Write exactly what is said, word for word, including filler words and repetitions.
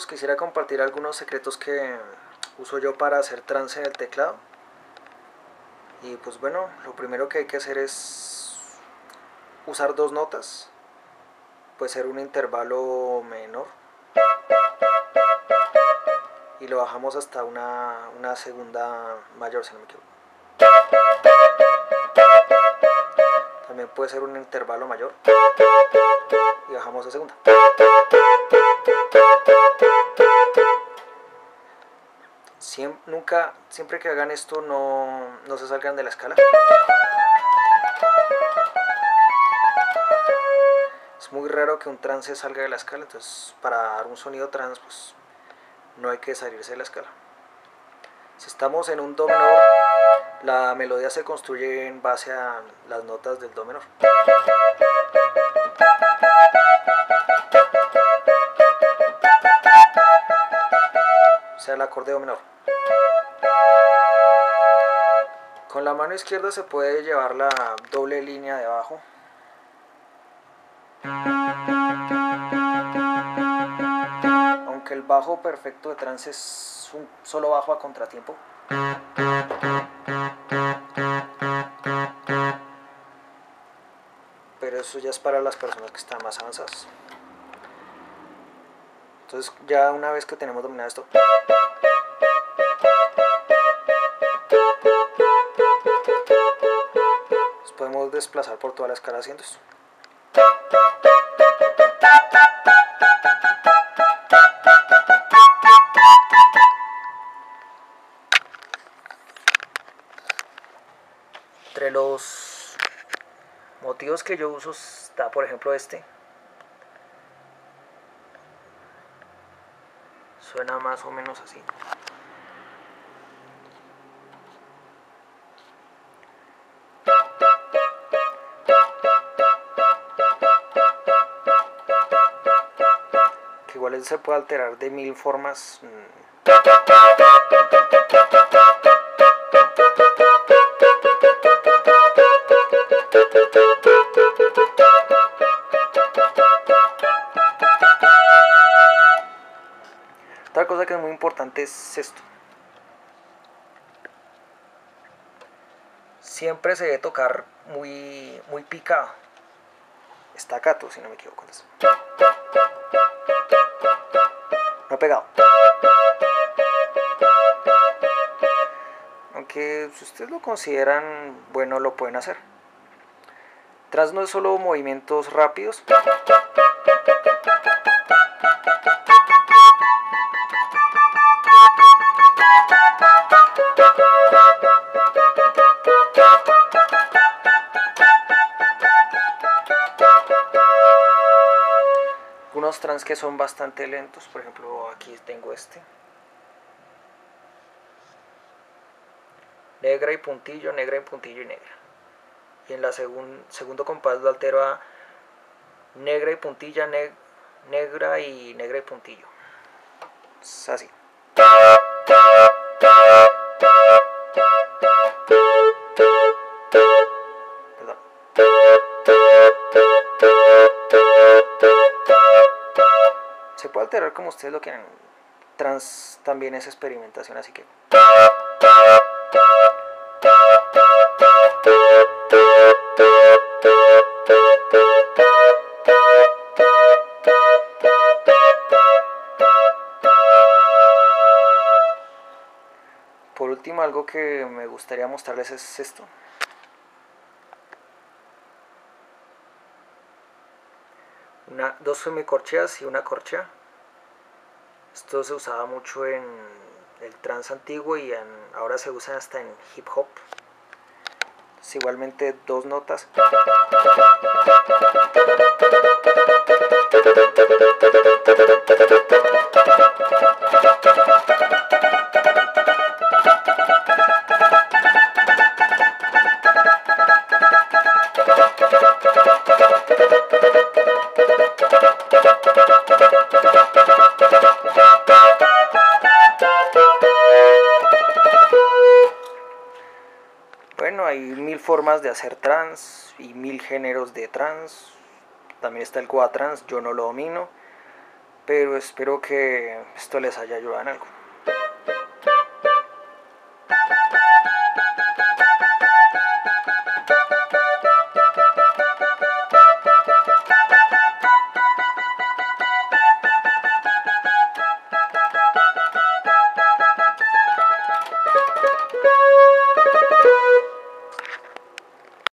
minutos quisiera compartir algunos secretos que uso yo para hacer trance en el teclado. Y pues bueno, lo primero que hay que hacer es usar dos notas, puede ser un intervalo menor y lo bajamos hasta una, una segunda mayor, si no me equivoco. También puede ser un intervalo mayor y bajamos a segunda. Siem, nunca, siempre que hagan esto no, no se salgan de la escala. Es muy raro que un trance salga de la escala, entonces para dar un sonido trance pues no hay que salirse de la escala. Si estamos en un do menor, la melodía se construye en base a las notas del do menor. O sea, el acorde do menor. Con la mano izquierda se puede llevar la doble línea de abajo. Aunque el bajo perfecto de trance es un solo bajo a contratiempo. Pero eso ya es para las personas que están más avanzadas. Entonces ya una vez que tenemos dominado esto, nos podemos desplazar por toda la escala haciendo esto. Entre los motivos que yo uso está, por ejemplo, este. Suena más o menos así. Que igual él se puede alterar de mil formas. Otra cosa que es muy importante es esto. Siempre se debe tocar muy, muy picado. Staccato, si no me equivoco. No pegado. Aunque si ustedes lo consideran bueno, lo pueden hacer. Trance no es solo movimientos rápidos. Algunos trans que son bastante lentos, por ejemplo aquí tengo este negra y puntillo, negra y puntillo y negra, y en la segun, segundo compás lo altero a negra y puntilla, neg, negra y negra y puntillo, es así. Perdón. Se puede alterar como ustedes lo quieran. Trance también es experimentación, así que por último algo que me gustaría mostrarles es esto. Una, dos semicorcheas y una corchea. Esto se usaba mucho en el trance antiguo y en, ahora se usa hasta en hip hop. Es igualmente dos notas. Bueno, hay mil formas de hacer trance y mil géneros de trance. También está el quad trance, yo no lo domino, pero espero que esto les haya ayudado en algo.